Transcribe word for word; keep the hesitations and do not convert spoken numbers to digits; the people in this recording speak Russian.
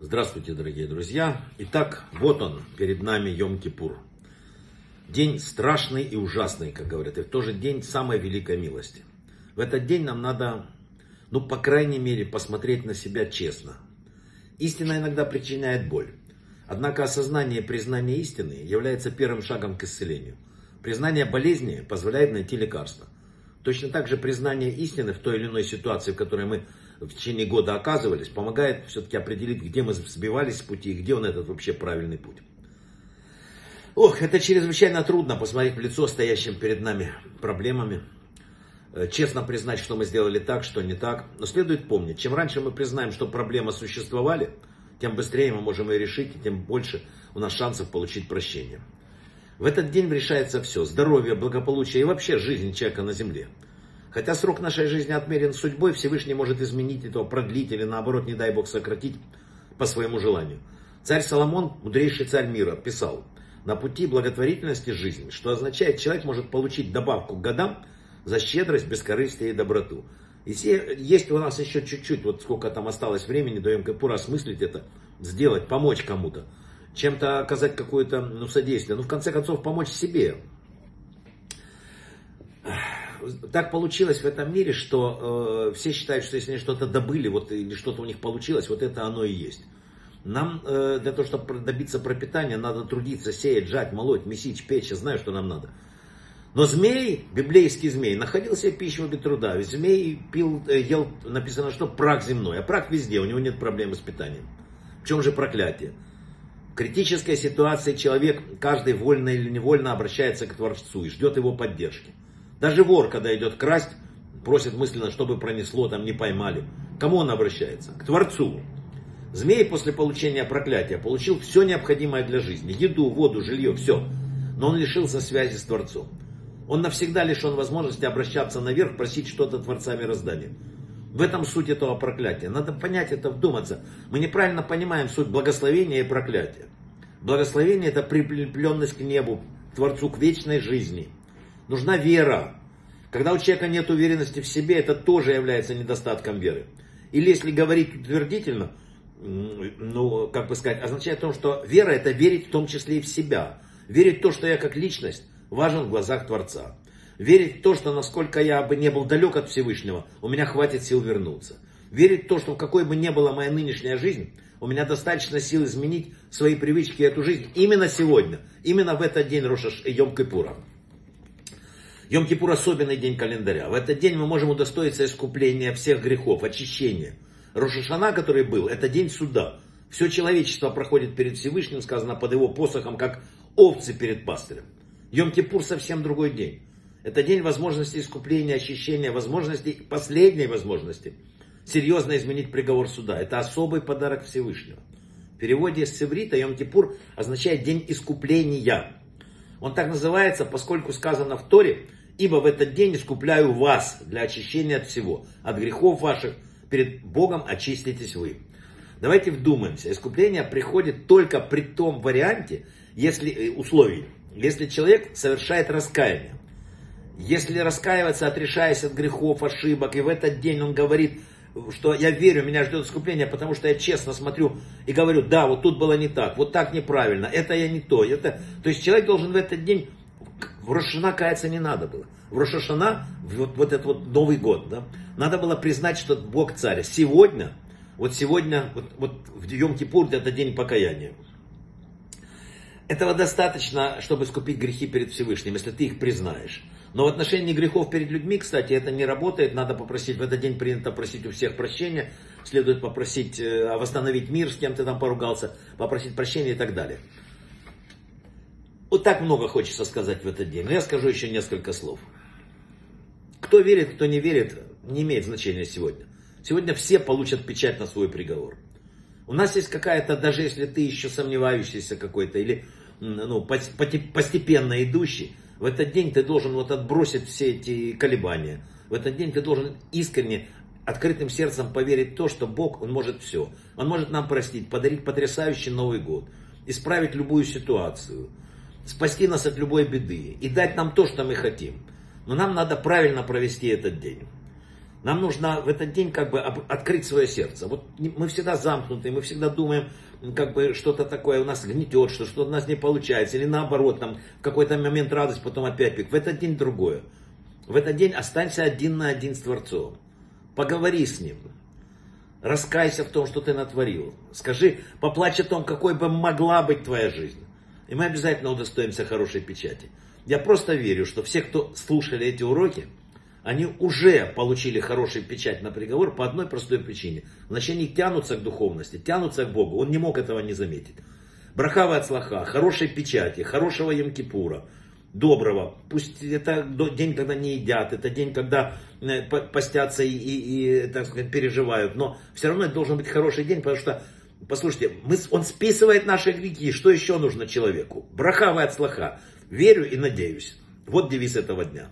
Здравствуйте, дорогие друзья! Итак, вот он, перед нами Йом Кипур. День страшный и ужасный, как говорят, и в тот же день самой великой милости. В этот день нам надо, ну, по крайней мере, посмотреть на себя честно. Истина иногда причиняет боль. Однако осознание и признание истины является первым шагом к исцелению. Признание болезни позволяет найти лекарство. Точно так же признание истины в той или иной ситуации, в которой мы в течение года оказывались, помогает все-таки определить, где мы сбивались с пути и где он этот вообще правильный путь. Ох, это чрезвычайно трудно посмотреть в лицо стоящим перед нами проблемами. Честно признать, что мы сделали так, что не так. Но следует помнить, чем раньше мы признаем, что проблемы существовали, тем быстрее мы можем ее решить, и тем больше у нас шансов получить прощение. В этот день решается все. Здоровье, благополучие и вообще жизнь человека на земле. Хотя срок нашей жизни отмерен судьбой, Всевышний может изменить этого, продлить или наоборот, не дай Бог, сократить по своему желанию. Царь Соломон, мудрейший царь мира, писал: «На пути благотворительности жизнь», что означает, человек может получить добавку к годам за щедрость, бескорыстие и доброту. И все, есть у нас еще чуть-чуть, вот сколько там осталось времени, до Йом Кипура, осмыслить это, сделать, помочь кому-то, чем-то оказать какое-то ну, содействие, ну в конце концов помочь себе. Так получилось в этом мире, что э, все считают, что если они что-то добыли, вот, или что-то у них получилось, вот это оно и есть. Нам э, для того, чтобы добиться пропитания, надо трудиться, сеять, жать, молоть, месить, печь, я знаю, что нам надо. Но змей, библейский змей, находил себе пищу без труда, ведь змей пил, э, ел, написано, что прах земной, а прах везде, у него нет проблемы с питанием. В чем же проклятие? В критической ситуации человек, каждый вольно или невольно обращается к Творцу и ждет его поддержки. Даже вор, когда идет красть, просит мысленно, чтобы пронесло, там не поймали. К кому он обращается? К Творцу. Змей после получения проклятия получил все необходимое для жизни. Еду, воду, жилье, все. Но он лишился связи с Творцом. Он навсегда лишен возможности обращаться наверх, просить что-то Творца мироздания. В этом суть этого проклятия. Надо понять это, вдуматься. Мы неправильно понимаем суть благословения и проклятия. Благословение – это прилепленность к небу, к Творцу, к вечной жизни. Нужна вера. Когда у человека нет уверенности в себе, это тоже является недостатком веры. Или если говорить утвердительно, ну, как бы сказать, означает то, что вера – это верить в том числе и в себя. Верить в то, что я как личность важен в глазах Творца. Верить в то, что насколько я бы не был далек от Всевышнего, у меня хватит сил вернуться. Верить в то, что в какой бы ни была моя нынешняя жизнь, у меня достаточно сил изменить свои привычки и эту жизнь именно сегодня, именно в этот день Рош ха-Шана и Йом Кипура. Йом Кипур – особенный день календаря. В этот день мы можем удостоиться искупления всех грехов, очищения. Рош ха-Шана, который был, это день суда. Все человечество проходит перед Всевышним, сказано, под его посохом, как овцы перед пастырем. Йом Кипур – совсем другой день. Это день возможности искупления, очищения, возможности, последней возможности серьезно изменить приговор суда. Это особый подарок Всевышнего. В переводе с севрита Йом Кипур означает день искупления. Он так называется, поскольку сказано в Торе: «Ибо в этот день искупляю вас для очищения от всего, от грехов ваших, перед Богом очиститесь вы». Давайте вдумаемся, искупление приходит только при том варианте, если, условии, если человек совершает раскаяние. Если раскаиваться, отрешаясь от грехов, ошибок, и в этот день он говорит, что я верю, меня ждет искупление, потому что я честно смотрю и говорю, да, вот тут было не так, вот так неправильно, это я не то, это... То есть человек должен в этот день, в Рош ха-Шана каяться не надо было. В Рош ха-Шана, вот, вот этот вот Новый год, да, надо было признать, что Бог царь. Сегодня, вот сегодня, вот, вот в Йом Кипур, это день покаяния. Этого достаточно, чтобы искупить грехи перед Всевышним, если ты их признаешь. Но в отношении грехов перед людьми, кстати, это не работает. Надо попросить, в этот день принято просить у всех прощения. Следует попросить восстановить мир, с кем ты там поругался, попросить прощения и так далее. Вот так много хочется сказать в этот день. Но я скажу еще несколько слов. Кто верит, кто не верит, не имеет значения сегодня. Сегодня все получат печать на свой приговор. У нас есть какая-то, даже если ты еще сомневающийся какой-то, или ну, постепенно идущий, в этот день ты должен вот отбросить все эти колебания. В этот день ты должен искренне, открытым сердцем поверить в то, что Бог, Он может все. Он может нам простить, подарить потрясающий Новый год, исправить любую ситуацию, спасти нас от любой беды и дать нам то, что мы хотим. Но нам надо правильно провести этот день. Нам нужно в этот день как бы открыть свое сердце. Вот мы всегда замкнуты, мы всегда думаем, как бы что-то такое у нас гнетет, что что-то у нас не получается. Или наоборот, там в какой-то момент радость, потом опять пик. В этот день другое. В этот день останься один на один с Творцом. Поговори с Ним. Раскайся в том, что ты натворил. Скажи, поплачь о том, какой бы могла быть твоя жизнь. И мы обязательно удостоимся хорошей печати. Я просто верю, что все, кто слушали эти уроки, они уже получили хорошую печать на приговор по одной простой причине. Значит, они тянутся к духовности, тянутся к Богу. Он не мог этого не заметить. Брахава от слоха, хорошей печати, хорошего Йом Кипура, доброго. Пусть это день, когда не едят, это день, когда постятся и, и, и так сказать, переживают. Но все равно это должен быть хороший день, потому что, послушайте, мы, он списывает наши грехи. Что еще нужно человеку? Брахава от слоха. Верю и надеюсь. Вот девиз этого дня.